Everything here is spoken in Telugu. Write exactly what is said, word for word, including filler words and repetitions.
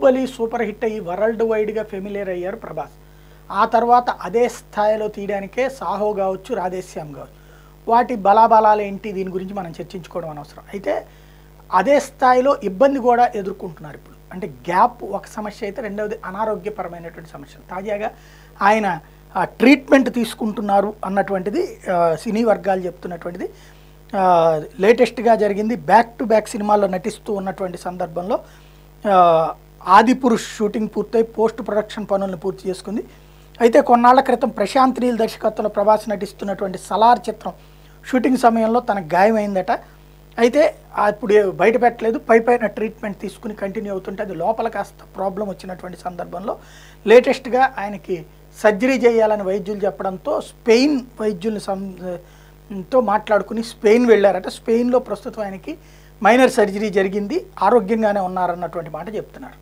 బాహుబలి సూపర్ హిట్ అయ్యి వరల్డ్ వైడ్ గా ఫెమిలియర్ అయ్యారు ప్రభాస్. ఆ తర్వాత అదే స్థాయిలో తీయడానికే సాహో కావచ్చు, రాధేశ్యామ్ కావచ్చు, వాటి బలాబలాలు ఏంటి దీని గురించి మనం చర్చించుకోవడం అనవసరం. అయితే అదే స్థాయిలో ఇబ్బంది కూడా ఎదుర్కొంటున్నారు ఇప్పుడు. అంటే గ్యాప్ ఒక సమస్య అయితే, రెండవది అనారోగ్యపరమైనటువంటి సమస్యలు. తాజాగా ఆయన ట్రీట్మెంట్ తీసుకుంటున్నారు అన్నటువంటిది సినీ వర్గాలు చెప్తున్నటువంటిది. లేటెస్ట్గా జరిగింది బ్యాక్ టు బ్యాక్ సినిమాల్లో నటిస్తూ ఉన్నటువంటి సందర్భంలో ఆదిపురుష్ షూటింగ్ పూర్తయి పోస్ట్ ప్రొడక్షన్ పనులను పూర్తి చేసుకుంది. అయితే కొన్నాళ్ల క్రితం ప్రశాంత్ నీల్ దర్శకత్వంలో ప్రభాస్ నటిస్తున్నటువంటి సలార్ చిత్రం షూటింగ్ సమయంలో తనకు గాయమైందట. అయితే ఇప్పుడు బయట పెట్టలేదు, పై పైన ట్రీట్మెంట్ తీసుకుని కంటిన్యూ అవుతుంటే అది లోపల కాస్త ప్రాబ్లం వచ్చినటువంటి సందర్భంలో లేటెస్ట్గా ఆయనకి సర్జరీ చేయాలని వైద్యులు చెప్పడంతో స్పెయిన్ వైద్యుల్ని సం తో మాట్లాడుకుని స్పెయిన్ వెళ్ళారట. స్పెయిన్లో ప్రస్తుతం ఆయనకి మైనర్ సర్జరీ జరిగింది, ఆరోగ్యంగానే ఉన్నారన్నటువంటి మాట చెప్తున్నారు.